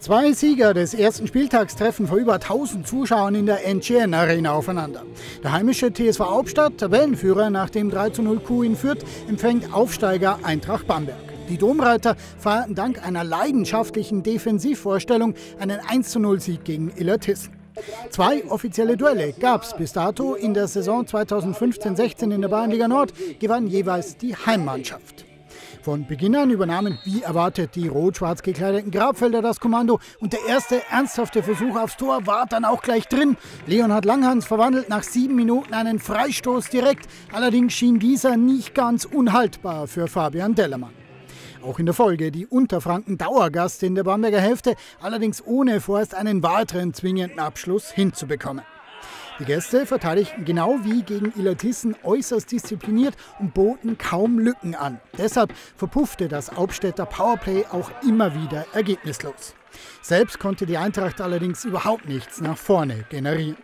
Zwei Sieger des ersten Spieltags treffen vor über 1000 Zuschauern in der NGN-Arena aufeinander. Der heimische TSV Aubstadt, Tabellenführer nach dem 3:0-Coup in Fürth, empfängt Aufsteiger Eintracht Bamberg. Die Domreiter feierten dank einer leidenschaftlichen Defensivvorstellung einen 1:0-Sieg gegen Illertissen. Zwei offizielle Duelle gab es bis dato in der Saison 2015-16 in der Bayernliga Nord, gewann jeweils die Heimmannschaft. Von Beginn an übernahmen, wie erwartet, die rot-schwarz gekleideten Grabfelder das Kommando und der erste ernsthafte Versuch aufs Tor war dann auch gleich drin. Leonhard Langhans verwandelt nach 7 Minuten einen Freistoß direkt, allerdings schien dieser nicht ganz unhaltbar für Fabian Dellermann. Auch in der Folge die Unterfranken Dauergast in der Bamberger Hälfte, allerdings ohne vorerst einen weiteren zwingenden Abschluss hinzubekommen. Die Gäste verteidigten genau wie gegen Illertissen äußerst diszipliniert und boten kaum Lücken an. Deshalb verpuffte das Aubstädter Powerplay auch immer wieder ergebnislos. Selbst konnte die Eintracht allerdings überhaupt nichts nach vorne generieren.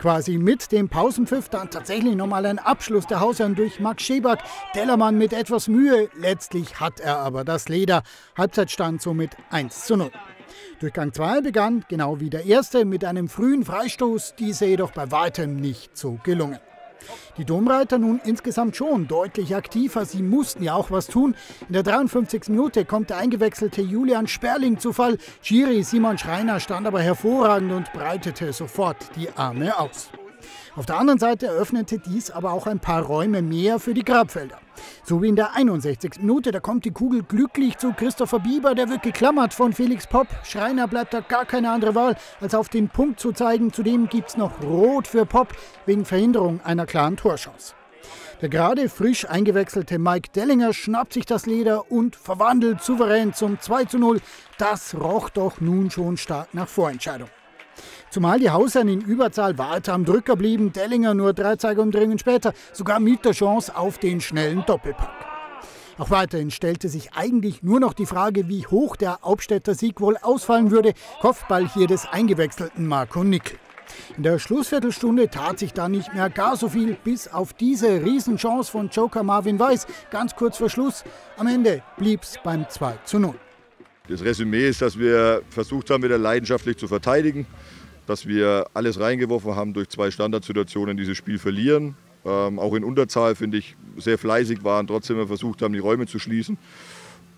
Quasi mit dem Pausenpfiff dann tatsächlich nochmal ein Abschluss der Hausherren durch Max Scheeback. Dellermann mit etwas Mühe, letztlich hat er aber das Leder. Halbzeitstand somit 1:0. Durchgang 2 begann, genau wie der erste, mit einem frühen Freistoß, dieser jedoch bei weitem nicht so gelungen. Die Domreiter nun insgesamt schon deutlich aktiver, sie mussten ja auch was tun. In der 53. Minute kommt der eingewechselte Julian Sperling zu Fall. Schiri Simon Schreiner stand aber hervorragend und breitete sofort die Arme aus. Auf der anderen Seite eröffnete dies aber auch ein paar Räume mehr für die Grabfelder. So wie in der 61. Minute, da kommt die Kugel glücklich zu Christopher Bieber, der wird geklammert von Felix Popp. Schreiner bleibt da gar keine andere Wahl, als auf den Punkt zu zeigen. Zudem gibt es noch Rot für Popp wegen Verhinderung einer klaren Torschance. Der gerade frisch eingewechselte Mike Dellinger schnappt sich das Leder und verwandelt souverän zum 2:0. Das roch doch nun schon stark nach Vorentscheidung. Zumal die Hausherren in Überzahl weiter am Drücker blieben, Dellinger nur 3 Zeigerumdrehungen später, sogar mit der Chance auf den schnellen Doppelpack. Auch weiterhin stellte sich eigentlich nur noch die Frage, wie hoch der Aubstädter Sieg wohl ausfallen würde. Kopfball hier des eingewechselten Marco Nickel. In der Schlussviertelstunde tat sich da nicht mehr gar so viel, bis auf diese Riesenchance von Joker Marvin Weiß, ganz kurz vor Schluss. Am Ende blieb es beim 2:0. Das Resümee ist, dass wir versucht haben, wieder leidenschaftlich zu verteidigen, dass wir alles reingeworfen haben, durch 2 Standardsituationen dieses Spiel verlieren. Auch in Unterzahl, finde ich, sehr fleißig waren, trotzdem versucht haben, die Räume zu schließen.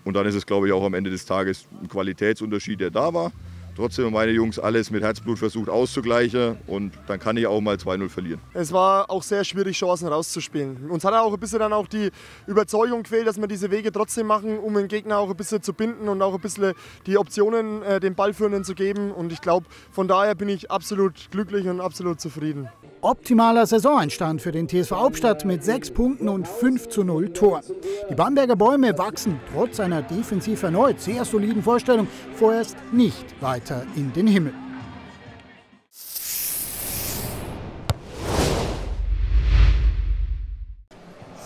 Und dann ist es, glaube ich, auch am Ende des Tages ein Qualitätsunterschied, der da war. Trotzdem haben meine Jungs alles mit Herzblut versucht auszugleichen und dann kann ich auch mal 2:0 verlieren. Es war auch sehr schwierig, Chancen rauszuspielen. Uns hat auch ein bisschen dann auch die Überzeugung gefehlt, dass wir diese Wege trotzdem machen, um den Gegner auch ein bisschen zu binden und auch ein bisschen die Optionen den Ballführenden zu geben. Und ich glaube, von daher bin ich absolut glücklich und absolut zufrieden. Optimaler Saisoneinstand für den TSV Aubstadt mit 6 Punkten und 5:0 Toren. Die Bamberger Bäume wachsen trotz einer defensiv erneut sehr soliden Vorstellung vorerst nicht weiter in den Himmel.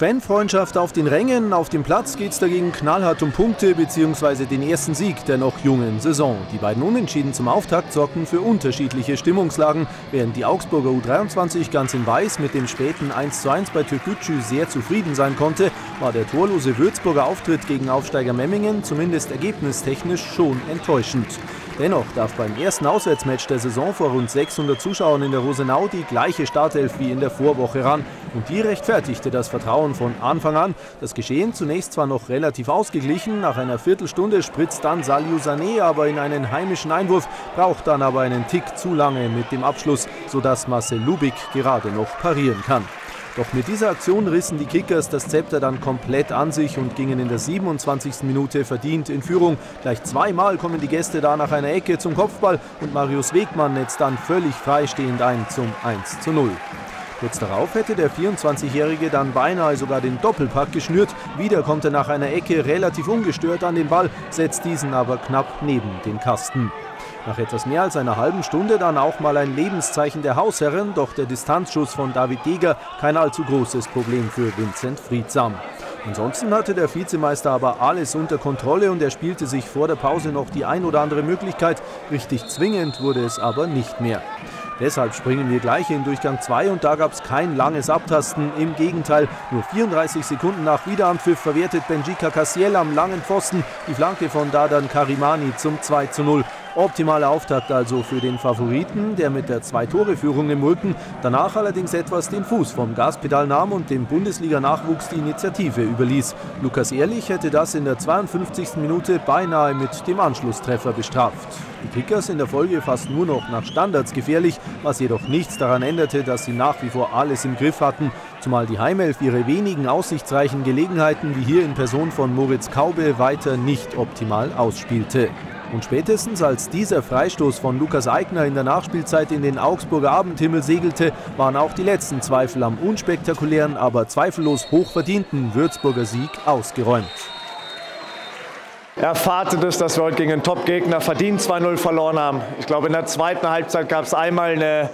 Fanfreundschaft auf den Rängen, auf dem Platz geht es dagegen knallhart um Punkte bzw. den ersten Sieg der noch jungen Saison. Die beiden Unentschieden zum Auftakt sorgten für unterschiedliche Stimmungslagen, während die Augsburger U23 ganz in Weiß mit dem späten 1:1 bei Türkgücü sehr zufrieden sein konnte, war der torlose Würzburger Auftritt gegen Aufsteiger Memmingen zumindest ergebnistechnisch schon enttäuschend. Dennoch darf beim ersten Auswärtsmatch der Saison vor rund 600 Zuschauern in der Rosenau die gleiche Startelf wie in der Vorwoche ran. Und die rechtfertigte das Vertrauen von Anfang an. Das Geschehen zunächst zwar noch relativ ausgeglichen, nach einer Viertelstunde spritzt dann Saliou Sané aber in einen heimischen Einwurf, braucht dann aber einen Tick zu lange mit dem Abschluss, sodass Marcel Lubig gerade noch parieren kann. Doch mit dieser Aktion rissen die Kickers das Zepter dann komplett an sich und gingen in der 27. Minute verdient in Führung. Gleich zweimal kommen die Gäste da nach einer Ecke zum Kopfball und Marius Wegmann netzt dann völlig freistehend ein zum 1:0. Kurz darauf hätte der 24-Jährige dann beinahe sogar den Doppelpack geschnürt. Wieder kommt er nach einer Ecke relativ ungestört an den Ball, setzt diesen aber knapp neben den Kasten. Nach etwas mehr als einer halben Stunde dann auch mal ein Lebenszeichen der Hausherren, doch der Distanzschuss von David Deger kein allzu großes Problem für Vincent Friedsam. Ansonsten hatte der Vizemeister aber alles unter Kontrolle und er spielte sich vor der Pause noch die ein oder andere Möglichkeit. Richtig zwingend wurde es aber nicht mehr. Deshalb springen wir gleich in Durchgang 2 und da gab es kein langes Abtasten. Im Gegenteil, nur 34 Sekunden nach Wiederanpfiff verwertet Benjica Cassiel am langen Pfosten die Flanke von Dadan Karimani zum 2:0. Optimaler Auftakt also für den Favoriten, der mit der 2-Tore-Führung im Rücken danach allerdings etwas den Fuß vom Gaspedal nahm und dem Bundesliga-Nachwuchs die Initiative überließ. Lukas Ehrlich hätte das in der 52. Minute beinahe mit dem Anschlusstreffer bestraft. Die Kickers in der Folge fast nur noch nach Standards gefährlich, was jedoch nichts daran änderte, dass sie nach wie vor alles im Griff hatten, zumal die Heimelf ihre wenigen aussichtsreichen Gelegenheiten, wie hier in Person von Moritz Kaube, weiter nicht optimal ausspielte. Und spätestens als dieser Freistoß von Lukas Aigner in der Nachspielzeit in den Augsburger Abendhimmel segelte, waren auch die letzten Zweifel am unspektakulären, aber zweifellos hochverdienten Würzburger Sieg ausgeräumt. Erfahrt es, dass wir heute gegen einen Top-Gegner verdient 2-0 verloren haben. Ich glaube, in der zweiten Halbzeit gab es einmal eine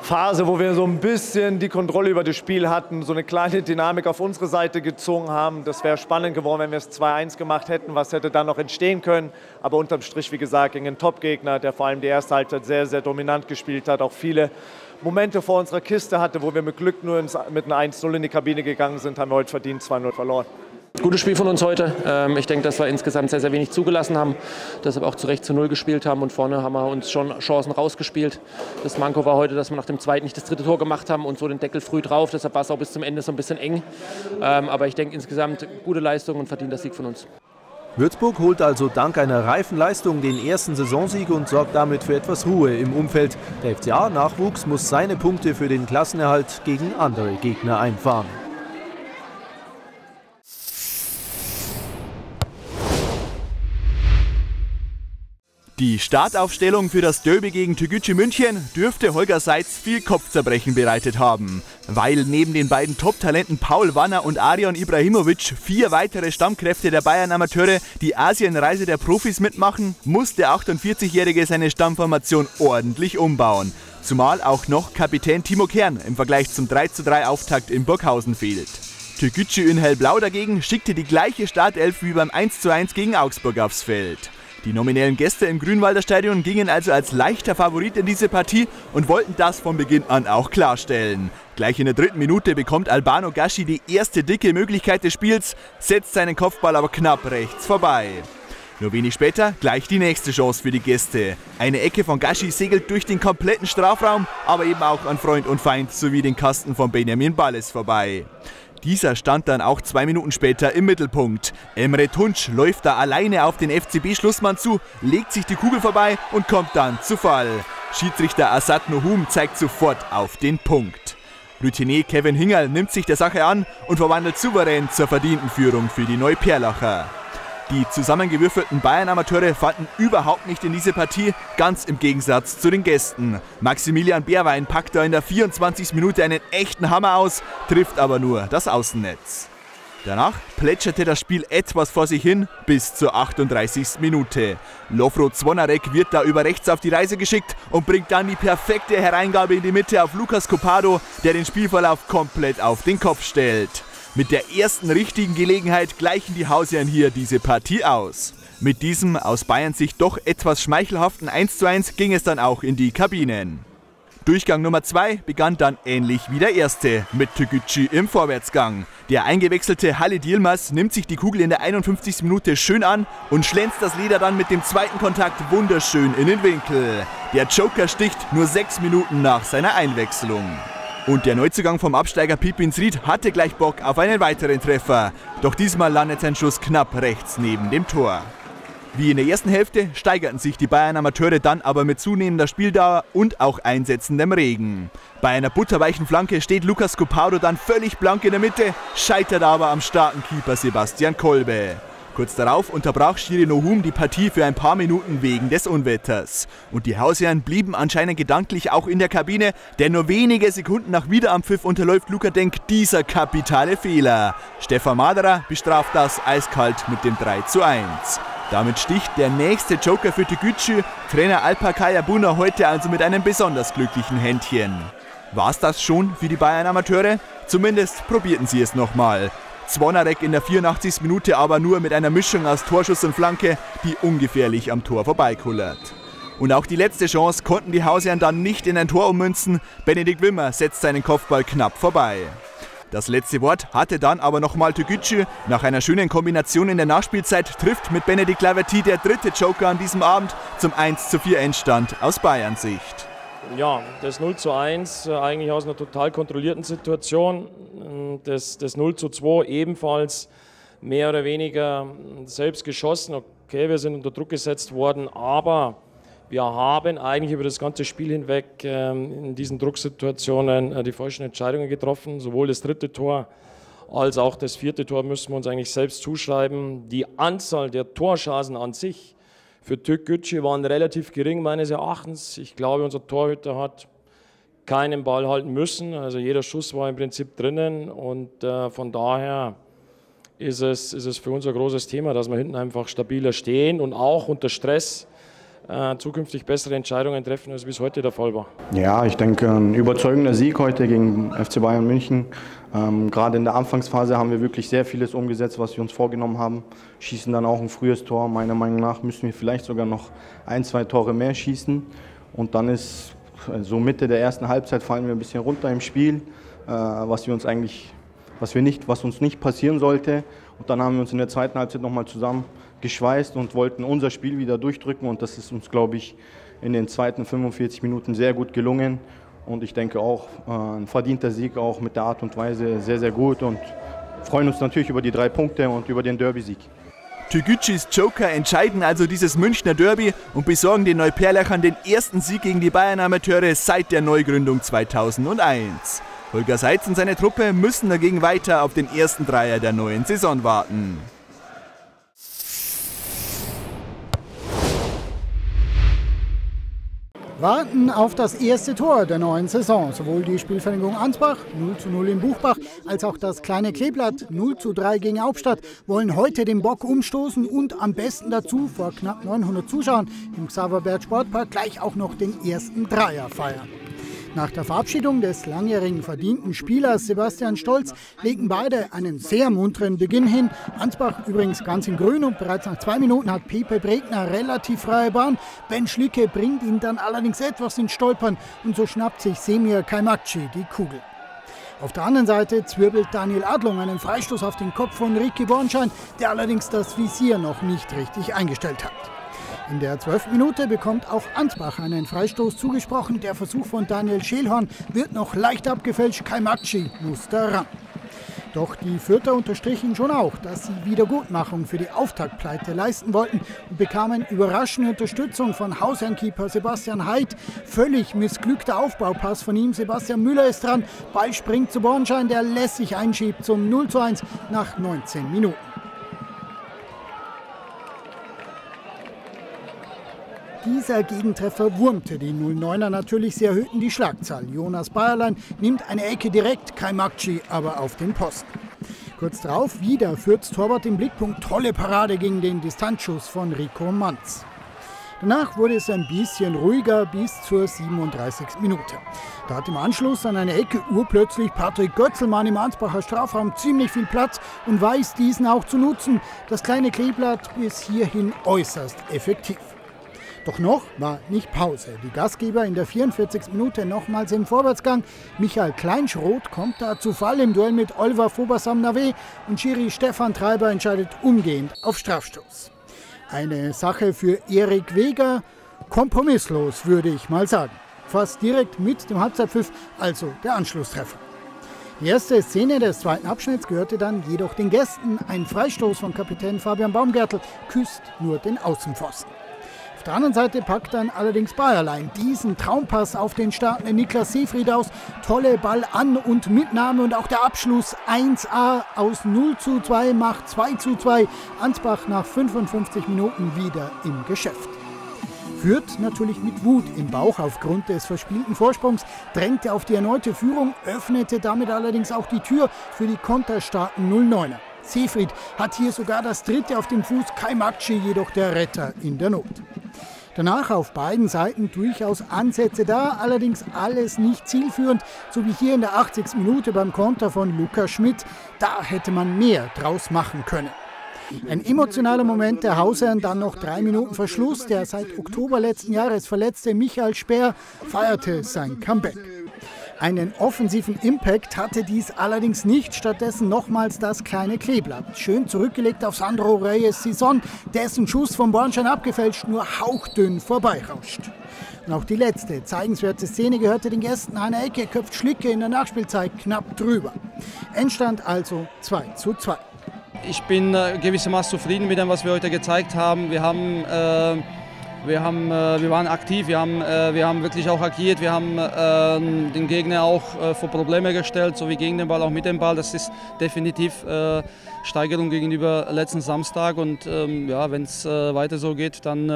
Phase, wo wir so ein bisschen die Kontrolle über das Spiel hatten, so eine kleine Dynamik auf unsere Seite gezogen haben. Das wäre spannend geworden, wenn wir es 2-1 gemacht hätten. Was hätte dann noch entstehen können? Aber unterm Strich, wie gesagt, gegen einen Top-Gegner, der vor allem die erste Halbzeit sehr, sehr dominant gespielt hat, auch viele Momente vor unserer Kiste hatte, wo wir mit Glück nur mit einer 1-0 in die Kabine gegangen sind, haben wir heute verdient 2-0 verloren. Gutes Spiel von uns heute. Ich denke, dass wir insgesamt sehr, sehr wenig zugelassen haben, deshalb auch zu Recht zu Null gespielt haben und vorne haben wir uns schon Chancen rausgespielt. Das Manko war heute, dass wir nach dem zweiten nicht das dritte Tor gemacht haben und so den Deckel früh drauf, deshalb war es auch bis zum Ende so ein bisschen eng. Aber ich denke insgesamt gute Leistung und verdient das Sieg von uns. Würzburg holt also dank einer reifen Leistung den ersten Saisonsieg und sorgt damit für etwas Ruhe im Umfeld. Der FCA-Nachwuchs muss seine Punkte für den Klassenerhalt gegen andere Gegner einfahren. Die Startaufstellung für das Derby gegen Türkgücü München dürfte Holger Seitz viel Kopfzerbrechen bereitet haben. Weil neben den beiden Top-Talenten Paul Wanner und Arjan Ibrahimovic 4 weitere Stammkräfte der Bayern-Amateure die Asienreise der Profis mitmachen, muss der 48-Jährige seine Stammformation ordentlich umbauen. Zumal auch noch Kapitän Timo Kern im Vergleich zum 3:3-Auftakt in Burghausen fehlt. Türkgücü in Hellblau dagegen schickte die gleiche Startelf wie beim 1:1 gegen Augsburg aufs Feld. Die nominellen Gäste im Grünwalder Stadion gingen also als leichter Favorit in diese Partie und wollten das von Beginn an auch klarstellen. Gleich in der 3. Minute bekommt Albano Gashi die erste dicke Möglichkeit des Spiels, setzt seinen Kopfball aber knapp rechts vorbei. Nur wenig später gleich die nächste Chance für die Gäste. Eine Ecke von Gashi segelt durch den kompletten Strafraum, aber eben auch an Freund und Feind sowie den Kasten von Benjamin Balles vorbei. Dieser stand dann auch 2 Minuten später im Mittelpunkt. Emre Tunç läuft da alleine auf den FCB-Schlussmann zu, legt sich die Kugel vorbei und kommt dann zu Fall. Schiedsrichter Asad Nohum zeigt sofort auf den Punkt. Routinier Kevin Hingerl nimmt sich der Sache an und verwandelt souverän zur verdienten Führung für die Neuperlacher. Die zusammengewürfelten Bayern-Amateure fanden überhaupt nicht in diese Partie, ganz im Gegensatz zu den Gästen. Maximilian Beerwein packt da in der 24. Minute einen echten Hammer aus, trifft aber nur das Außennetz. Danach plätscherte das Spiel etwas vor sich hin bis zur 38. Minute. Lovro Zwonarek wird da über rechts auf die Reise geschickt und bringt dann die perfekte Hereingabe in die Mitte auf Lukas Copado, der den Spielverlauf komplett auf den Kopf stellt. Mit der ersten richtigen Gelegenheit gleichen die Hausherren hier diese Partie aus. Mit diesem aus Bayerns Sicht doch etwas schmeichelhaften 1:1 ging es dann auch in die Kabinen. Durchgang Nummer 2 begann dann ähnlich wie der erste, mit Türkgücü im Vorwärtsgang. Der eingewechselte Halid Yilmaz nimmt sich die Kugel in der 51. Minute schön an und schlänzt das Leder dann mit dem zweiten Kontakt wunderschön in den Winkel. Der Joker sticht nur 6 Minuten nach seiner Einwechslung. Und der Neuzugang vom Absteiger Pipin Zried hatte gleich Bock auf einen weiteren Treffer. Doch diesmal landet sein Schuss knapp rechts neben dem Tor. Wie in der ersten Hälfte steigerten sich die Bayern-Amateure dann aber mit zunehmender Spieldauer und auch einsetzendem Regen. Bei einer butterweichen Flanke steht Lukas Copado dann völlig blank in der Mitte, scheitert aber am starken Keeper Sebastian Kolbe. Kurz darauf unterbrach Schiri Nohum die Partie für ein paar Minuten wegen des Unwetters. Und die Hausherren blieben anscheinend gedanklich auch in der Kabine, denn nur wenige Sekunden nach Wiederanpfiff unterläuft Luka Denk dieser kapitale Fehler. Stefan Maderer bestraft das eiskalt mit dem 3:1. Damit sticht der nächste Joker für Türkgücü, Trainer Alpakay Abuna heute also mit einem besonders glücklichen Händchen. War's das schon für die Bayern-Amateure? Zumindest probierten sie es nochmal. Zwonarek in der 84. Minute aber nur mit einer Mischung aus Torschuss und Flanke, die ungefährlich am Tor vorbeikullert. Und auch die letzte Chance konnten die Hausherren dann nicht in ein Tor ummünzen. Benedikt Wimmer setzt seinen Kopfball knapp vorbei. Das letzte Wort hatte dann aber nochmal Türkgücü. Nach einer schönen Kombination in der Nachspielzeit trifft mit Benedikt Laverty der dritte Joker an diesem Abend zum 1:4 Endstand aus Bayerns Sicht. Ja, das 0:1 eigentlich aus einer total kontrollierten Situation. Das 0:2 ebenfalls mehr oder weniger selbst geschossen. Okay, wir sind unter Druck gesetzt worden, aber wir haben eigentlich über das ganze Spiel hinweg in diesen Drucksituationen die falschen Entscheidungen getroffen. Sowohl das dritte Tor als auch das vierte Tor müssen wir uns eigentlich selbst zuschreiben. Die Anzahl der Torchancen an sich für Türkgücü waren relativ gering meines Erachtens. Ich glaube, unser Torhüter hat keinen Ball halten müssen. Also jeder Schuss war im Prinzip drinnen und von daher ist es für uns ein großes Thema, dass wir hinten einfach stabiler stehen und auch unter Stress zukünftig bessere Entscheidungen treffen, als wie es heute der Fall war. Ja, ich denke, ein überzeugender Sieg heute gegen FC Bayern München. Gerade in der Anfangsphase haben wir wirklich sehr vieles umgesetzt, was wir uns vorgenommen haben. Schießen dann auch ein frühes Tor. Meiner Meinung nach müssen wir vielleicht sogar noch 1, 2 Tore mehr schießen. Und dann ist so Mitte der ersten Halbzeit fallen wir ein bisschen runter im Spiel, was uns nicht passieren sollte. Und dann haben wir uns in der zweiten Halbzeit nochmal zusammengeschweißt und wollten unser Spiel wieder durchdrücken. Und das ist uns, glaube ich, in den zweiten 45 Minuten sehr gut gelungen. Und ich denke auch, ein verdienter Sieg auch mit der Art und Weise sehr, sehr gut. Und freuen uns natürlich über die 3 Punkte und über den Derby-Sieg. Türkgücüs Joker entscheiden also dieses Münchner Derby und besorgen den Neuperlachern den ersten Sieg gegen die Bayern-Amateure seit der Neugründung 2001. Holger Seitz und seine Truppe müssen dagegen weiter auf den ersten Dreier der neuen Saison warten. Warten auf das erste Tor der neuen Saison. Sowohl die Spielvereinigung Ansbach 0:0 in Buchbach als auch das kleine Kleeblatt 0:3 gegen Aubstadt wollen heute den Bock umstoßen und am besten dazu vor knapp 900 Zuschauern im Xaverberg Sportpark gleich auch noch den ersten Dreier feiern. Nach der Verabschiedung des langjährigen verdienten Spielers Sebastian Stolz legen beide einen sehr munteren Beginn hin. Ansbach übrigens ganz in Grün und bereits nach 2 Minuten hat Pepe Bregner relativ freie Bahn. Ben Schlicke bringt ihn dann allerdings etwas ins Stolpern und so schnappt sich Semir Kajmakčić die Kugel. Auf der anderen Seite zwirbelt Daniel Adlung einen Freistoß auf den Kopf von Ricky Bornschein, der allerdings das Visier noch nicht richtig eingestellt hat. In der 12. Minute bekommt auch Ansbach einen Freistoß zugesprochen. Der Versuch von Daniel Schälhorn wird noch leicht abgefälscht. Kajmakčić muss daran. Doch die Fürther unterstrichen schon auch, dass sie Wiedergutmachung für die Auftaktpleite leisten wollten und bekamen überraschende Unterstützung von Hausherrnkeeper Sebastian Heid. Völlig missglückter Aufbaupass von ihm. Sebastian Müller ist dran. Ball springt zu Bornschein, der lässig einschiebt zum 0:1 nach 19 Minuten. Dieser Gegentreffer wurmte die 09er natürlich, sie erhöhten die Schlagzahl. Jonas Bayerlein nimmt eine Ecke direkt, Kajmakčić aber auf den Posten. Kurz darauf wieder Fürths Torwart im Blickpunkt, tolle Parade gegen den Distanzschuss von Rico Manz. Danach wurde es ein bisschen ruhiger bis zur 37. Minute. Da hat im Anschluss an eine Ecke urplötzlich Patrick Götzelmann im Ansbacher Strafraum ziemlich viel Platz und weiß diesen auch zu nutzen. Das kleine Kleeblatt bis hierhin äußerst effektiv. Doch noch war nicht Pause. Die Gastgeber in der 44. Minute nochmals im Vorwärtsgang. Michael Kleinschroth kommt da zu Fall im Duell mit Oliver Fobersam-Nave und Schiri Stefan Treiber entscheidet umgehend auf Strafstoß. Eine Sache für Erik Weger, kompromisslos würde ich mal sagen. Fast direkt mit dem Halbzeitpfiff, also der Anschlusstreffer. Die erste Szene des zweiten Abschnitts gehörte dann jedoch den Gästen. Ein Freistoß von Kapitän Fabian Baumgärtl küsst nur den Außenpfosten. Auf der anderen Seite packt dann allerdings Bayerlein diesen Traumpass auf den startenden Niklas Seefried aus. Tolle Ball-An- und Mitnahme und auch der Abschluss 1A aus 0:2 macht 2:2. Ansbach nach 55 Minuten wieder im Geschäft. Fürth natürlich mit Wut im Bauch aufgrund des verspielten Vorsprungs, drängte auf die erneute Führung, öffnete damit allerdings auch die Tür für die konterstarken 09er. Seefried hat hier sogar das dritte auf dem Fuß, Kajmakčić jedoch der Retter in der Not. Danach auf beiden Seiten durchaus Ansätze da, allerdings alles nicht zielführend, so wie hier in der 80. Minute beim Konter von Lukas Schmidt. Da hätte man mehr draus machen können. Ein emotionaler Moment der Hausherren, dann noch 3 Minuten Verschluss. Der seit Oktober letzten Jahres verletzte Michael Speer feierte sein Comeback. Einen offensiven Impact hatte dies allerdings nicht, stattdessen nochmals das kleine Kleeblatt. Schön zurückgelegt auf Sandro Reyes Sison, dessen Schuss von Bornschein abgefälscht nur hauchdünn vorbeirauscht. Und auch die letzte zeigenswerte Szene gehörte den Gästen. An der Ecke köpft Schlicke in der Nachspielzeit knapp drüber. Endstand also 2:2. Ich bin gewissermaßen zufrieden mit dem, was wir heute gezeigt haben. Wir waren aktiv, wir haben wirklich auch agiert, wir haben den Gegner auch vor Probleme gestellt, sowie gegen den Ball, auch mit dem Ball. Das ist definitiv Steigerung gegenüber letzten Samstag, und ja, wenn es weiter so geht, dann,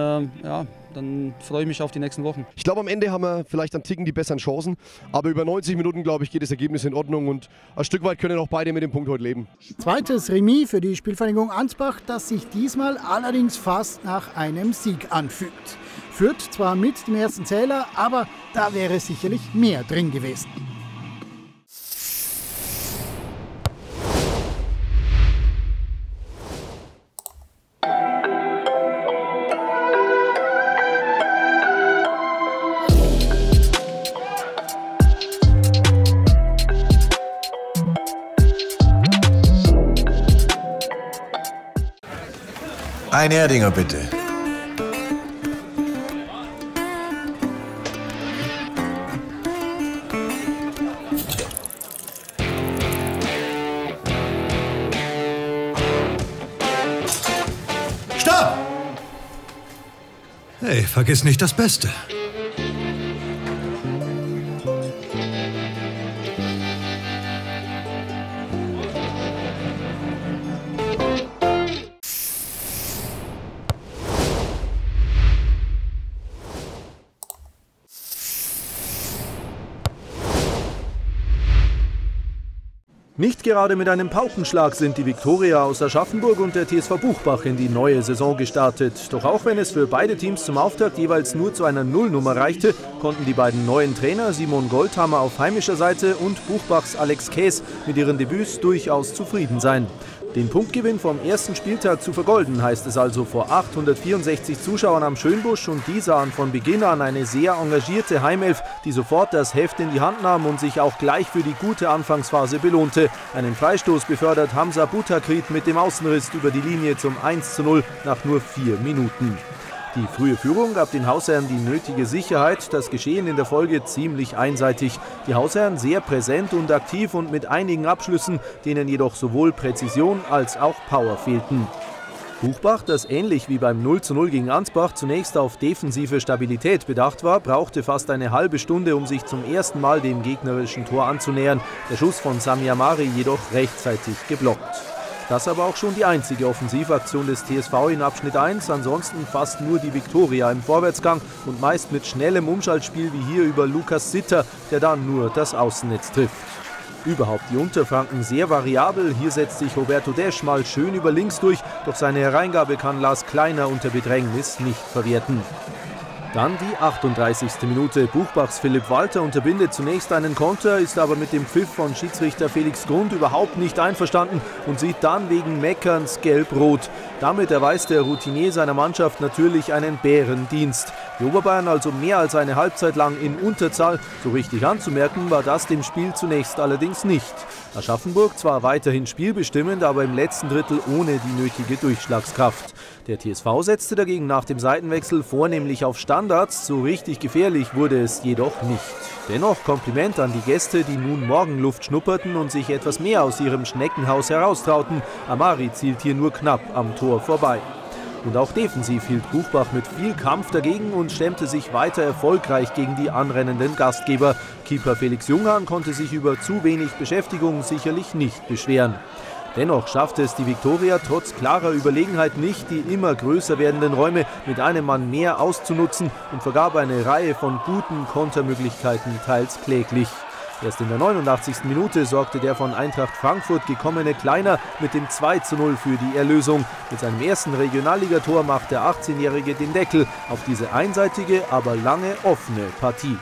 dann freue ich mich auf die nächsten Wochen. Ich glaube, am Ende haben wir vielleicht am Ticken die besseren Chancen, aber über 90 Minuten, glaube ich, geht das Ergebnis in Ordnung, und ein Stück weit können auch beide mit dem Punkt heute leben. Zweites Remis für die Spielvereinigung Ansbach, das sich diesmal allerdings fast nach einem Sieg anfühlt. Fürth zwar mit dem ersten Zähler, aber da wäre sicherlich mehr drin gewesen. Ein Erdinger, bitte. Stopp! Hey, vergiss nicht das Beste. Nicht gerade mit einem Paukenschlag sind die Viktoria aus Aschaffenburg und der TSV Buchbach in die neue Saison gestartet. Doch auch wenn es für beide Teams zum Auftakt jeweils nur zu einer Nullnummer reichte, konnten die beiden neuen Trainer Simon Goldhammer auf heimischer Seite und Buchbachs Alex Käs mit ihren Debüts durchaus zufrieden sein. Den Punktgewinn vom ersten Spieltag zu vergolden, heißt es also vor 864 Zuschauern am Schönbusch, und die sahen von Beginn an eine sehr engagierte Heimelf, die sofort das Heft in die Hand nahm und sich auch gleich für die gute Anfangsphase belohnte. Einen Freistoß befördert Hamza Butakrit mit dem Außenriss über die Linie zum 1:0 nach nur 4 Minuten. Die frühe Führung gab den Hausherren die nötige Sicherheit, das Geschehen in der Folge ziemlich einseitig. Die Hausherren sehr präsent und aktiv und mit einigen Abschlüssen, denen jedoch sowohl Präzision als auch Power fehlten. Buchbach, das ähnlich wie beim 0:0 gegen Ansbach zunächst auf defensive Stabilität bedacht war, brauchte fast eine halbe Stunde, um sich zum ersten Mal dem gegnerischen Tor anzunähern. Der Schuss von Samir Mari jedoch rechtzeitig geblockt. Das aber auch schon die einzige Offensivaktion des TSV in Abschnitt 1, ansonsten fast nur die Viktoria im Vorwärtsgang und meist mit schnellem Umschaltspiel wie hier über Lukas Sitter, der dann nur das Außennetz trifft. Überhaupt die Unterfranken sehr variabel, hier setzt sich Roberto Desch mal schön über links durch, doch seine Hereingabe kann Lars Kleiner unter Bedrängnis nicht verwerten. Dann die 38. Minute. Buchbachs Philipp Walter unterbindet zunächst einen Konter, ist aber mit dem Pfiff von Schiedsrichter Felix Grund überhaupt nicht einverstanden und sieht dann wegen Meckerns gelb-rot. Damit erweist der Routinier seiner Mannschaft natürlich einen Bärendienst. Die Oberbayern also mehr als eine Halbzeit lang in Unterzahl. So richtig anzumerken war das dem Spiel zunächst allerdings nicht. Aschaffenburg zwar weiterhin spielbestimmend, aber im letzten Drittel ohne die nötige Durchschlagskraft. Der TSV setzte dagegen nach dem Seitenwechsel vornehmlich auf Standards, so richtig gefährlich wurde es jedoch nicht. Dennoch Kompliment an die Gäste, die nun Morgenluft schnupperten und sich etwas mehr aus ihrem Schneckenhaus heraustrauten. Amari zielt hier nur knapp am Tor vorbei. Und auch defensiv hielt Buchbach mit viel Kampf dagegen und stemmte sich weiter erfolgreich gegen die anrennenden Gastgeber. Keeper Felix Junghan konnte sich über zu wenig Beschäftigung sicherlich nicht beschweren. Dennoch schaffte es die Viktoria trotz klarer Überlegenheit nicht, die immer größer werdenden Räume mit einem Mann mehr auszunutzen und vergab eine Reihe von guten Kontermöglichkeiten teils kläglich. Erst in der 89. Minute sorgte der von Eintracht Frankfurt gekommene Kleiner mit dem 2:0 für die Erlösung. Mit seinem ersten Regionalligator macht der 18-Jährige den Deckel auf diese einseitige, aber lange offene Partie.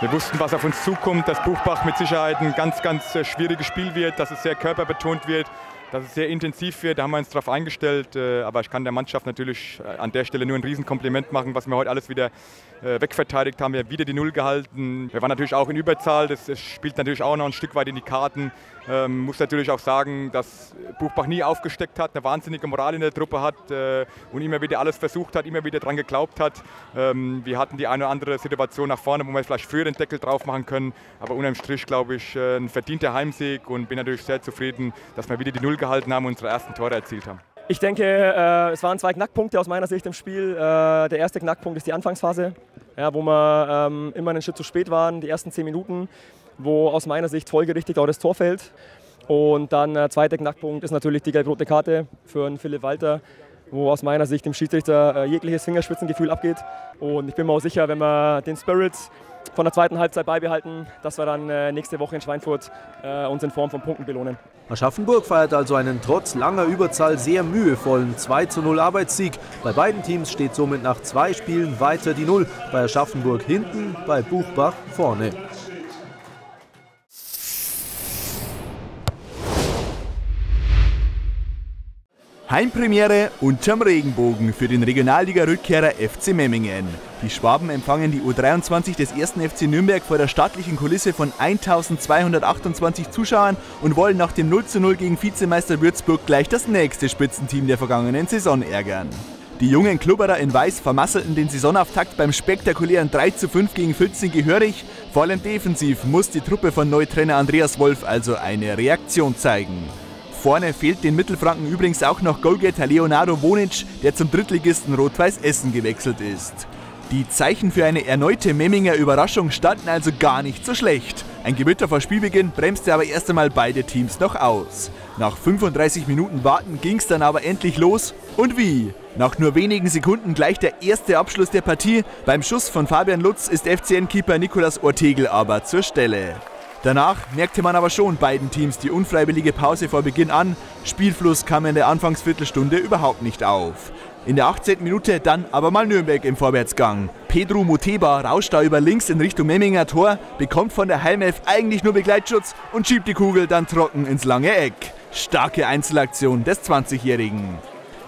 Wir wussten, was auf uns zukommt, dass Buchbach mit Sicherheit ein ganz, ganz schwieriges Spiel wird, dass es sehr körperbetont wird, dass es sehr intensiv wird. Da haben wir uns drauf eingestellt. Aber ich kann der Mannschaft natürlich an der Stelle nur ein Riesenkompliment machen, was wir heute alles wieder wegverteidigt haben. Wir haben wieder die Null gehalten. Wir waren natürlich auch in Überzahl. Das spielt natürlich auch noch ein Stück weit in die Karten. Muss natürlich auch sagen, dass Buchbach nie aufgesteckt hat, eine wahnsinnige Moral in der Truppe hat und immer wieder alles versucht hat, immer wieder dran geglaubt hat. Wir hatten die eine oder andere Situation nach vorne, wo wir vielleicht früher den Deckel drauf machen können. Aber unterm Strich, glaube ich, ein verdienter Heimsieg und bin natürlich sehr zufrieden, dass wir wieder die Null gehalten haben und unsere ersten Tore erzielt haben. Ich denke, es waren zwei Knackpunkte aus meiner Sicht im Spiel. Der erste Knackpunkt ist die Anfangsphase, ja, wo wir immer einen Schritt zu spät waren, die ersten 10 Minuten, wo aus meiner Sicht folgerichtig auch das Tor fällt. Und dann der zweite Knackpunkt ist natürlich die gelb-rote Karte für einen Philipp Walter, wo aus meiner Sicht dem Schiedsrichter jegliches Fingerspitzengefühl abgeht. Und ich bin mir auch sicher, wenn wir den Spirit von der zweiten Halbzeit beibehalten, dass wir dann nächste Woche in Schweinfurt uns in Form von Punkten belohnen. Aschaffenburg feiert also einen trotz langer Überzahl sehr mühevollen 2:0 Arbeitssieg. Bei beiden Teams steht somit nach 2 Spielen weiter die Null. Bei Aschaffenburg hinten, bei Buchbach vorne. Heimpremiere unterm Regenbogen für den Regionalliga-Rückkehrer FC Memmingen. Die Schwaben empfangen die U23 des 1. FC Nürnberg vor der stattlichen Kulisse von 1228 Zuschauern und wollen nach dem 0:0 gegen Vizemeister Würzburg gleich das nächste Spitzenteam der vergangenen Saison ärgern. Die jungen Klubberer in Weiß vermasselten den Saisonauftakt beim spektakulären 3:5 gegen Fützing gehörig. Vor allem defensiv muss die Truppe von Neutrainer Andreas Wolf also eine Reaktion zeigen. Vorne fehlt den Mittelfranken übrigens auch noch Goalgetter Leonardo Wonic, der zum Drittligisten Rot-Weiß Essen gewechselt ist. Die Zeichen für eine erneute Memminger Überraschung standen also gar nicht so schlecht. Ein Gewitter vor Spielbeginn bremste aber erst einmal beide Teams noch aus. Nach 35 Minuten Warten ging es dann aber endlich los. Und wie? Nach nur wenigen Sekunden gleich der erste Abschluss der Partie. Beim Schuss von Fabian Lutz ist FCN-Keeper Nicolas Ortegel aber zur Stelle. Danach merkte man aber schon beiden Teams die unfreiwillige Pause vor Beginn an. Spielfluss kam in der Anfangsviertelstunde überhaupt nicht auf. In der 18. Minute dann aber mal Nürnberg im Vorwärtsgang. Pedro Muteba rauscht da über links in Richtung Memminger Tor, bekommt von der Heimelf eigentlich nur Begleitschutz und schiebt die Kugel dann trocken ins lange Eck. Starke Einzelaktion des 20-Jährigen.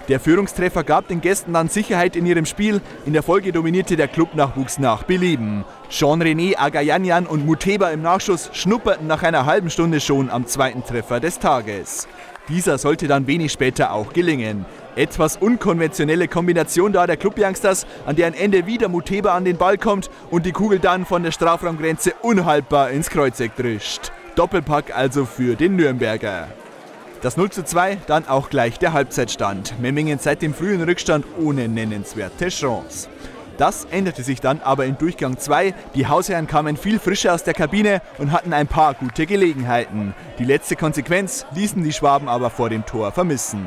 Der Führungstreffer gab den Gästen dann Sicherheit in ihrem Spiel. In der Folge dominierte der Clubnachwuchs nach Belieben. Jean-René Agayanyan und Muteba im Nachschuss schnupperten nach einer halben Stunde schon am zweiten Treffer des Tages. Dieser sollte dann wenig später auch gelingen. Etwas unkonventionelle Kombination da der Club-Youngsters, an deren Ende wieder Muteba an den Ball kommt und die Kugel dann von der Strafraumgrenze unhaltbar ins Kreuzeck drischt. Doppelpack also für den Nürnberger. Das 0:2, dann auch gleich der Halbzeitstand. Memmingen seit dem frühen Rückstand ohne nennenswerte Chance. Das änderte sich dann aber im Durchgang 2. Die Hausherren kamen viel frischer aus der Kabine und hatten ein paar gute Gelegenheiten. Die letzte Konsequenz ließen die Schwaben aber vor dem Tor vermissen.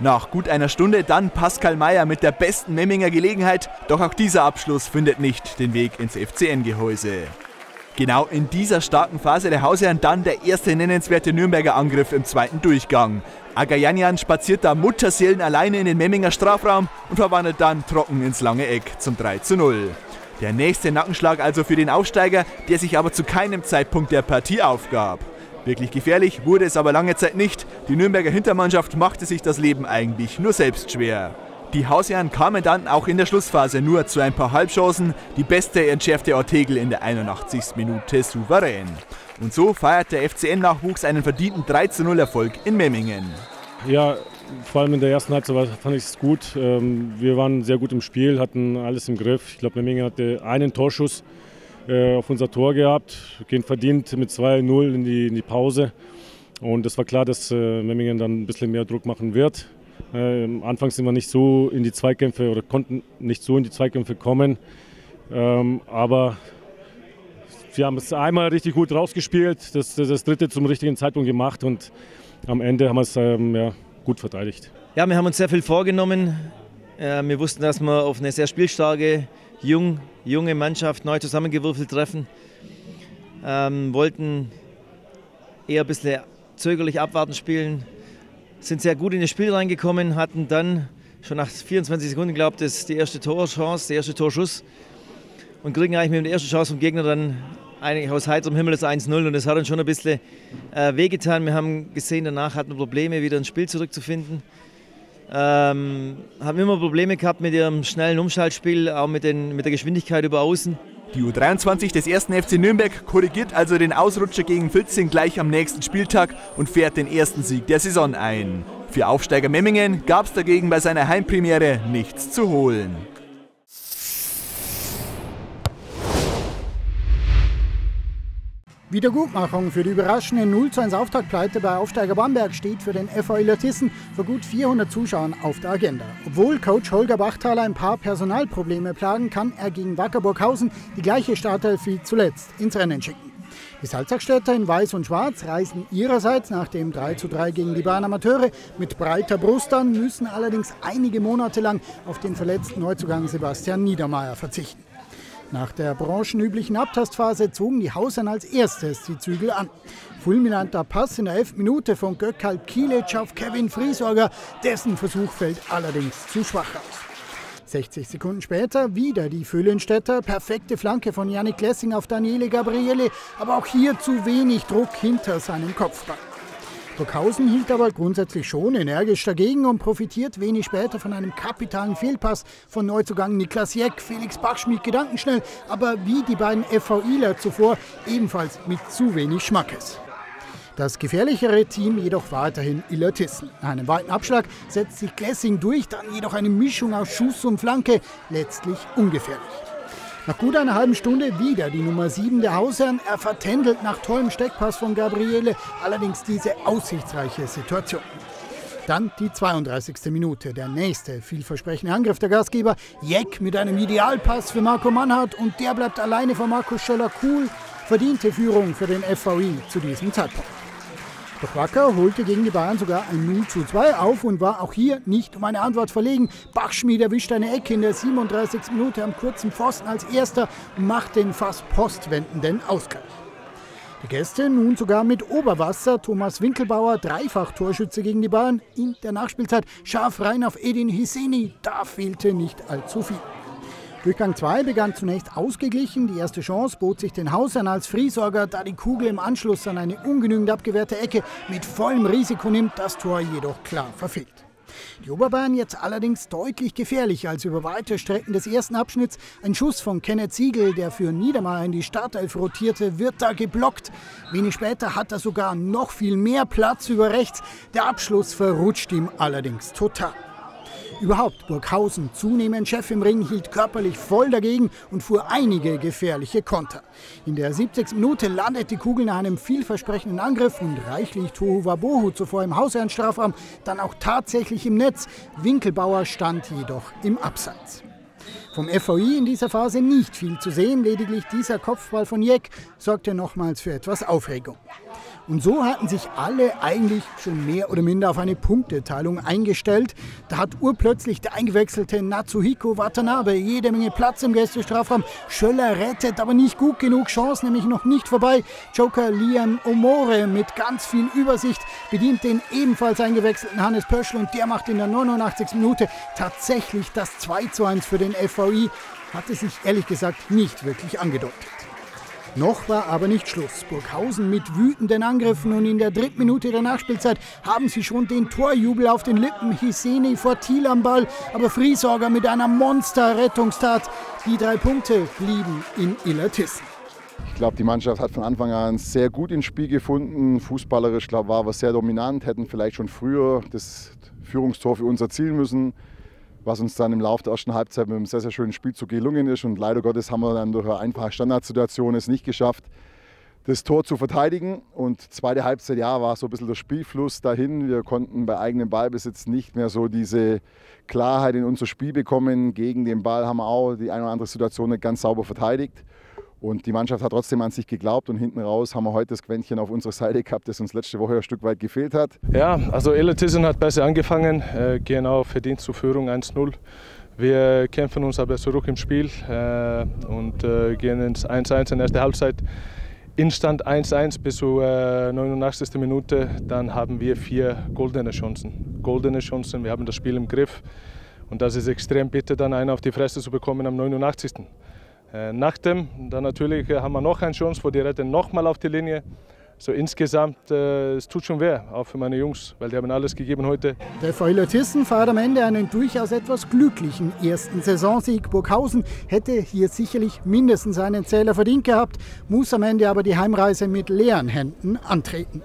Nach gut einer Stunde dann Pascal Meyer mit der besten Memminger Gelegenheit, doch auch dieser Abschluss findet nicht den Weg ins FCN-Gehäuse. Genau in dieser starken Phase der Hausherren dann der erste nennenswerte Nürnberger Angriff im zweiten Durchgang. Agayanyan spaziert da Mutterseelen alleine in den Memminger Strafraum und verwandelt dann trocken ins lange Eck zum 3:0. Der nächste Nackenschlag also für den Aufsteiger, der sich aber zu keinem Zeitpunkt der Partie aufgab. Wirklich gefährlich wurde es aber lange Zeit nicht. Die Nürnberger Hintermannschaft machte sich das Leben eigentlich nur selbst schwer. Die Hausherren kamen dann auch in der Schlussphase nur zu ein paar Halbchancen. Die beste entschärfte Ortegel in der 81. Minute souverän. Und so feiert der FCN-Nachwuchs einen verdienten 3:0-Erfolg in Memmingen. Ja, vor allem in der ersten Halbzeit fand ich es gut. Wir waren sehr gut im Spiel, hatten alles im Griff. Ich glaube, Memmingen hatte einen Torschuss auf unser Tor gehabt. Gehen verdient mit 2:0 in die Pause. Und es war klar, dass Memmingen dann ein bisschen mehr Druck machen wird. Anfangs sind wir nicht so in die Zweikämpfe oder konnten nicht so in die Zweikämpfe kommen, aber wir haben es einmal richtig gut rausgespielt, das dritte zum richtigen Zeitpunkt gemacht und am Ende haben wir es gut verteidigt. Ja, wir haben uns sehr viel vorgenommen. Wir wussten, dass wir auf eine sehr spielstarke, junge Mannschaft neu zusammengewürfelt treffen. Wollten eher ein bisschen zögerlich abwarten spielen. Sind sehr gut in das Spiel reingekommen, hatten dann schon nach 24 Sekunden, glaube ich, die erste Torchance, der erste Torschuss und kriegen eigentlich mit der ersten Chance vom Gegner dann aus heiterem Himmel das 1-0 und das hat uns schon ein bisschen wehgetan. Wir haben gesehen, danach hatten wir Probleme, wieder ins Spiel zurückzufinden. Haben immer Probleme gehabt mit ihrem schnellen Umschaltspiel, auch mit der Geschwindigkeit über Außen. Die U23 des 1. FC Nürnberg korrigiert also den Ausrutscher gegen Vilzing gleich am nächsten Spieltag und fährt den ersten Sieg der Saison ein. Für Aufsteiger Memmingen gab es dagegen bei seiner Heimpremiere nichts zu holen. Wiedergutmachung für die überraschende 0:1-Auftaktpleite bei Aufsteiger Bamberg steht für den FV Illertissen vor gut 400 Zuschauern auf der Agenda. Obwohl Coach Holger Bachthaler ein paar Personalprobleme plagen, kann er gegen Wacker Burghausen die gleiche Startelf wie zuletzt ins Rennen schicken. Die Salzachstädter in Weiß und Schwarz reisen ihrerseits nach dem 3:3 gegen die Bayern Amateure mit breiter Brust an, müssen allerdings einige Monate lang auf den verletzten Neuzugang Sebastian Niedermayer verzichten. Nach der branchenüblichen Abtastphase zogen die Hausherren als erstes die Zügel an. Fulminanter Pass in der 11. Minute von Gökalp Kilic auf Kevin Friesorger, dessen Versuch fällt allerdings zu schwach aus. 60 Sekunden später wieder die Föhlenstädter, perfekte Flanke von Yannick Lessing auf Daniele Gabriele, aber auch hier zu wenig Druck hinter seinem Kopfball. Burghausen hielt aber grundsätzlich schon energisch dagegen und profitiert wenig später von einem kapitalen Fehlpass von Neuzugang Niklas Jeck. Felix Backschmidt gedankenschnell, aber wie die beiden FVIler zuvor ebenfalls mit zu wenig Schmackes. Das gefährlichere Team jedoch weiterhin Illertissen. Nach einem weiten Abschlag setzt sich Glessing durch, dann jedoch eine Mischung aus Schuss und Flanke, letztlich ungefährlich. Nach gut einer halben Stunde wieder die Nummer 7 der Hausherren. Er vertändelt nach tollem Steckpass von Gabriele allerdings diese aussichtsreiche Situation. Dann die 32. Minute. Der nächste vielversprechende Angriff der Gastgeber. Jeck mit einem Idealpass für Marco Mannhardt und der bleibt alleine von Markus Schöller cool. Verdiente Führung für den FVI zu diesem Zeitpunkt. Doch Wacker holte gegen die Bayern sogar ein 0:2 auf und war auch hier nicht um eine Antwort verlegen. Bachschmied erwischt eine Ecke in der 37. Minute am kurzen Pfosten als erster und macht den fast postwendenden Ausgleich. Die Gäste nun sogar mit Oberwasser. Thomas Winkelbauer, Dreifach-Torschütze gegen die Bayern. In der Nachspielzeit scharf rein auf Edin Hisseni. Da fehlte nicht allzu viel. Durchgang 2 begann zunächst ausgeglichen. Die erste Chance bot sich den Hausherrn als Friesorger, da die Kugel im Anschluss an eine ungenügend abgewehrte Ecke mit vollem Risiko nimmt, das Tor jedoch klar verfehlt. Die Oberbayern jetzt allerdings deutlich gefährlicher als über weite Strecken des ersten Abschnitts. Ein Schuss von Kenneth Siegel, der für Niedermayer in die Startelf rotierte, wird da geblockt. Wenig später hat er sogar noch viel mehr Platz über rechts. Der Abschluss verrutscht ihm allerdings total. Überhaupt Burghausen, zunehmend Chef im Ring, hielt körperlich voll dagegen und fuhr einige gefährliche Konter. In der 70. Minute landet die Kugel nach einem vielversprechenden Angriff und reichlich Tohuwabohu zuvor im Hausherrenstrafraum, dann auch tatsächlich im Netz. Winkelbauer stand jedoch im Abseits. Vom FVI in dieser Phase nicht viel zu sehen, lediglich dieser Kopfball von Jeck sorgte nochmals für etwas Aufregung. Und so hatten sich alle eigentlich schon mehr oder minder auf eine Punkteteilung eingestellt. Da hat urplötzlich der eingewechselte Natsuhiko Watanabe jede Menge Platz im Gästestrafraum. Schöller rettet, aber nicht gut genug, Chance nämlich noch nicht vorbei. Joker Liam Omore mit ganz viel Übersicht bedient den ebenfalls eingewechselten Hannes Pöschl und der macht in der 89. Minute tatsächlich das 2:1 für den FVI. Hatte sich ehrlich gesagt nicht wirklich angedeutet. Noch war aber nicht Schluss. Burghausen mit wütenden Angriffen und in der 3. Minute der Nachspielzeit haben sie schon den Torjubel auf den Lippen. Hisseni vor Thiel am Ball, aber Friesorger mit einer Monster-Rettungstat. Die 3 Punkte blieben in Illertissen. Ich glaube, die Mannschaft hat von Anfang an sehr gut ins Spiel gefunden. Fußballerisch war was sehr dominant, hätten vielleicht schon früher das Führungstor für uns erzielen müssen, was uns dann im Laufe der ersten Halbzeit mit einem sehr, sehr schönen Spielzug gelungen ist. Und leider Gottes haben wir dann durch eine einfache Standardsituation es nicht geschafft, das Tor zu verteidigen. Und zweite Halbzeit, ja, war so ein bisschen der Spielfluss dahin. Wir konnten bei eigenem Ballbesitz nicht mehr so diese Klarheit in unser Spiel bekommen. Gegen den Ball haben wir auch die eine oder andere Situation nicht ganz sauber verteidigt. Und die Mannschaft hat trotzdem an sich geglaubt und hinten raus haben wir heute das Quäntchen auf unserer Seite gehabt, das uns letzte Woche ein Stück weit gefehlt hat. Ja, also Illertissen hat besser angefangen, gehen auch verdient zur Führung 1:0. Wir kämpfen uns aber zurück im Spiel und gehen ins 1:1 in der ersten Halbzeit. Instant 1:1 bis zur 89. Minute, dann haben wir 4 goldene Chancen. Goldene Chancen, wir haben das Spiel im Griff und das ist extrem bitter, dann einen auf die Fresse zu bekommen am 89. Nach dem, dann natürlich haben wir noch eine Chance, wo die retten nochmal auf die Linie. So insgesamt, es tut schon weh, auch für meine Jungs, weil die haben alles gegeben heute. Der FV Illertissen feiert am Ende einen durchaus etwas glücklichen ersten Saisonsieg. Burghausen hätte hier sicherlich mindestens einen Zähler verdient gehabt, muss am Ende aber die Heimreise mit leeren Händen antreten.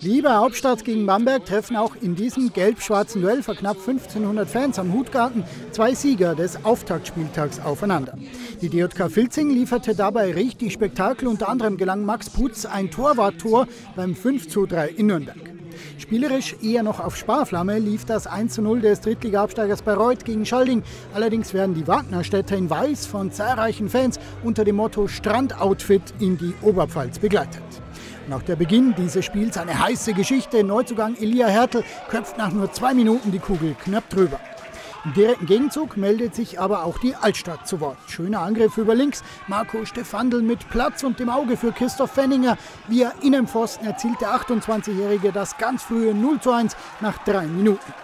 Lieber Aubstadt gegen Bamberg treffen auch in diesem gelb-schwarzen Duell vor knapp 1500 Fans am Hutgarten zwei Sieger des Auftaktspieltags aufeinander. Die DJK Filzing lieferte dabei richtig Spektakel, unter anderem gelang Max Putz ein Torwarttor beim 5:3 in Nürnberg. Spielerisch eher noch auf Sparflamme lief das 1:0 des Drittliga-Absteigers Bayreuth gegen Schalding. Allerdings werden die Wagnerstädter in Weiß von zahlreichen Fans unter dem Motto Strandoutfit in die Oberpfalz begleitet. Nach der Beginn dieses Spiels eine heiße Geschichte. Neuzugang Elia Hertel köpft nach nur 2 Minuten die Kugel knapp drüber. Im direkten Gegenzug meldet sich aber auch die Altstadt zu Wort. Schöner Angriff über links. Marco Stefandl mit Platz und dem Auge für Christoph Fenninger. Via Innenpfosten erzielt der 28-Jährige das ganz frühe 0:1 nach 3 Minuten.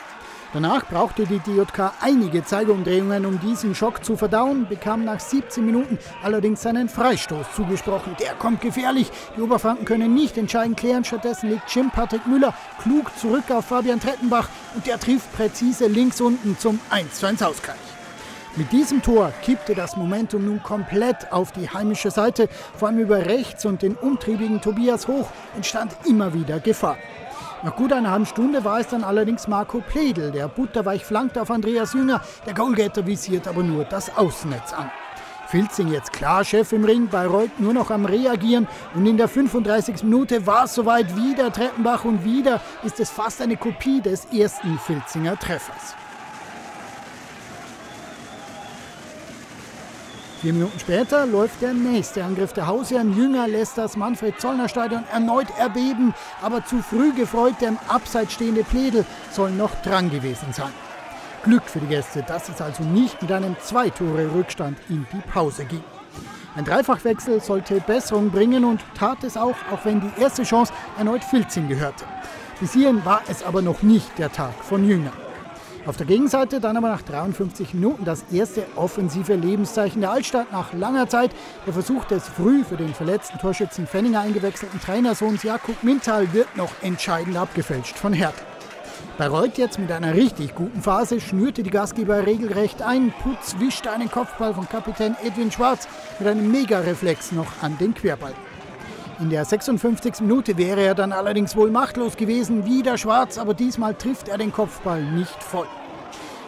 Danach brauchte die DJK einige Zeigerumdrehungen, um diesen Schock zu verdauen, bekam nach 17 Minuten allerdings seinen Freistoß zugesprochen. Der kommt gefährlich, die Oberfranken können nicht entscheidend klären, stattdessen legt Jim Patrick Müller klug zurück auf Fabian Trettenbach und der trifft präzise links unten zum 1:1-Ausgleich. Mit diesem Tor kippte das Momentum nun komplett auf die heimische Seite, vor allem über rechts und den umtriebigen Tobias Hoch entstand immer wieder Gefahr. Nach gut einer halben Stunde war es dann allerdings Marco Pledel, der butterweich flankte auf Andreas Jünger. Der Goalgetter visiert aber nur das Außennetz an. Filzing jetzt klar Chef im Ring, Bayreuth nur noch am Reagieren. Und in der 35. Minute war es soweit, wieder Trettenbach und wieder ist es fast eine Kopie des ersten Filzinger Treffers. 4 Minuten später läuft der nächste Angriff der Hausherren. Jünger lässt das Manfred-Zollner-Stadion erneut erbeben, aber zu früh gefreut der im Abseits stehende Pledel soll noch dran gewesen sein. Glück für die Gäste, dass es also nicht mit einem 2-Tore-Rückstand in die Pause ging. Ein Dreifachwechsel sollte Besserung bringen und tat es auch wenn die erste Chance erneut Filzing gehörte. Bis hierhin war es aber noch nicht der Tag von Jünger. Auf der Gegenseite dann aber nach 53 Minuten das erste offensive Lebenszeichen der Altstadt nach langer Zeit. Der Versuch des früh für den verletzten Torschützen Fenninger eingewechselten Trainersohns Jakub Mintal wird noch entscheidend abgefälscht von Hertel. Bayreuth jetzt mit einer richtig guten Phase schnürte die Gastgeber regelrecht ein. Putz wischte einen Kopfball von Kapitän Edwin Schwarz mit einem Mega-Reflex noch an den Querball. In der 56. Minute wäre er dann allerdings wohl machtlos gewesen, wieder Schwarz, aber diesmal trifft er den Kopfball nicht voll.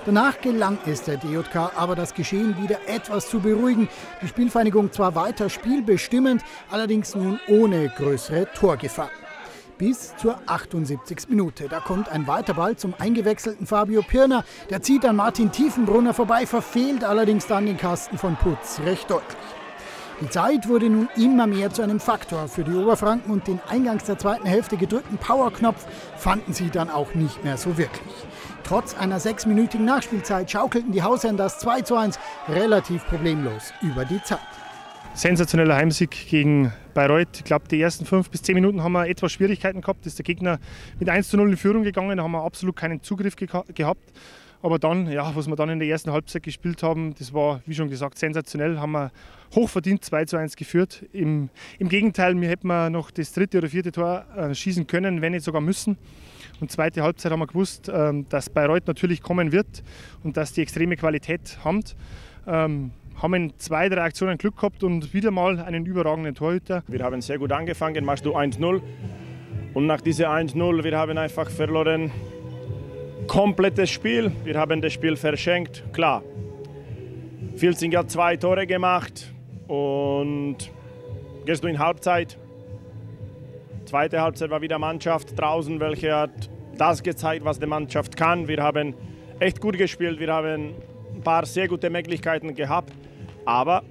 Danach gelang es der DJK, aber das Geschehen wieder etwas zu beruhigen. Die Spielvereinigung zwar weiter spielbestimmend, allerdings nun ohne größere Torgefahr. Bis zur 78. Minute. Da kommt ein weiter Ball zum eingewechselten Fabio Pirner. Der zieht an Martin Tiefenbrunner vorbei, verfehlt allerdings dann den Kasten von Putz recht deutlich. Die Zeit wurde nun immer mehr zu einem Faktor für die Oberfranken und den eingangs der zweiten Hälfte gedrückten Powerknopf fanden sie dann auch nicht mehr so wirklich. Trotz einer 6-minütigen Nachspielzeit schaukelten die Hausherren das 2:1 relativ problemlos über die Zeit. Sensationeller Heimsieg gegen Bayreuth. Ich glaube, die ersten 5 bis 10 Minuten haben wir etwas Schwierigkeiten gehabt. Ist der Gegner mit 1:0 in Führung gegangen, da haben wir absolut keinen Zugriff gehabt. Aber dann, ja, was wir dann in der ersten Halbzeit gespielt haben, das war, wie schon gesagt, sensationell. Haben wir hochverdient 2:1 geführt. Im Gegenteil, mir hätten wir noch das 3. oder 4. Tor schießen können, wenn nicht sogar müssen. Und zweite Halbzeit haben wir gewusst, dass Bayreuth natürlich kommen wird und dass die extreme Qualität haben. Haben in 2, 3 Aktionen Glück gehabt und wieder mal einen überragenden Torhüter. Wir haben sehr gut angefangen, machst du 1:0. Und nach dieser 1:0, wir haben einfach verloren. Komplettes Spiel, wir haben das Spiel verschenkt, klar. Filzing hat 2 Tore gemacht und gehst du in Halbzeit. Zweite Halbzeit war wieder Mannschaft draußen, welche hat das gezeigt, was die Mannschaft kann. Wir haben echt gut gespielt, wir haben ein paar sehr gute Möglichkeiten gehabt, aber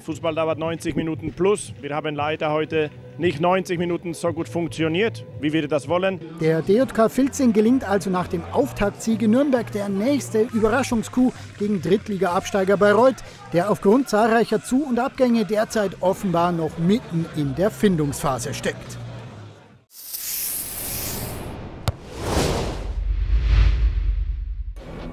Fußball dauert 90 Minuten plus. Wir haben leider heute nicht 90 Minuten so gut funktioniert, wie wir das wollen. Der DJK Filzing gelingt also nach dem Auftaktsieg in Nürnberg der nächste Überraschungscoup gegen Drittliga-Absteiger Bayreuth, der aufgrund zahlreicher Zu- und Abgänge derzeit offenbar noch mitten in der Findungsphase steckt.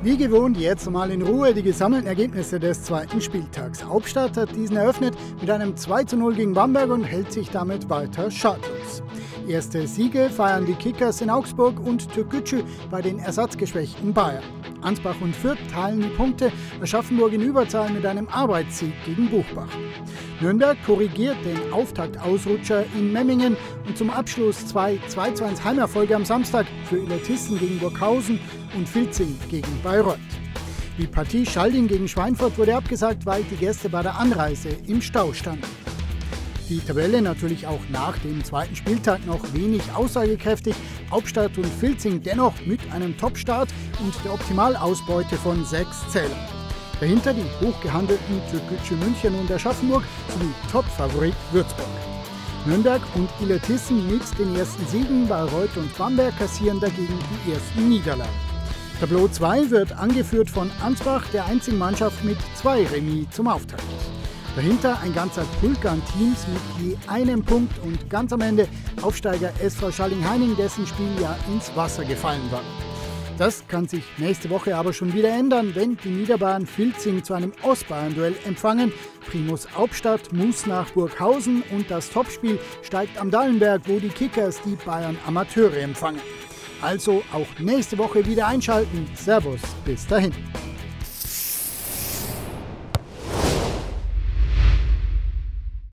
Wie gewohnt jetzt mal in Ruhe die gesammelten Ergebnisse des zweiten Spieltags. Aubstadt hat diesen eröffnet mit einem 2:0 gegen Bamberg und hält sich damit weiter schadlos. Erste Siege feiern die Kickers in Augsburg und Türkgücü bei den ersatzgeschwächten Bayern. Ansbach und Fürth teilen die Punkte, Aschaffenburg in Überzahl mit einem Arbeitssieg gegen Buchbach. Nürnberg korrigiert den Auftaktausrutscher in Memmingen und zum Abschluss zwei 2:1 Heimerfolge am Samstag für Illertissen gegen Burghausen und Vilzing gegen Bayreuth. Die Partie Schalding gegen Schweinfurt wurde abgesagt, weil die Gäste bei der Anreise im Stau standen. Die Tabelle natürlich auch nach dem zweiten Spieltag noch wenig aussagekräftig. Aubstadt und Vilzing dennoch mit einem Top-Start und der Optimalausbeute von 6 Zählern. Dahinter die hochgehandelten Türkgücü München und Aschaffenburg sowie Top-Favorit Würzburg. Nürnberg und Illertissen mit den ersten Siegen, Bayreuth und Bamberg kassieren dagegen die ersten Niederlagen. Tableau 2 wird angeführt von Ansbach, der einzigen Mannschaft mit 2 Remis zum Auftakt. Dahinter ein ganzer Pulk an Teams mit je einem Punkt und ganz am Ende Aufsteiger SV Schalding-Heining, dessen Spiel ja ins Wasser gefallen war. Das kann sich nächste Woche aber schon wieder ändern, wenn die Niederbayern Vilzing zu einem Ostbayern-Duell empfangen. Primus Aubstadt muss nach Burghausen und das Topspiel steigt am Dallenberg, wo die Kickers die Bayern-Amateure empfangen. Also auch nächste Woche wieder einschalten. Servus, bis dahin.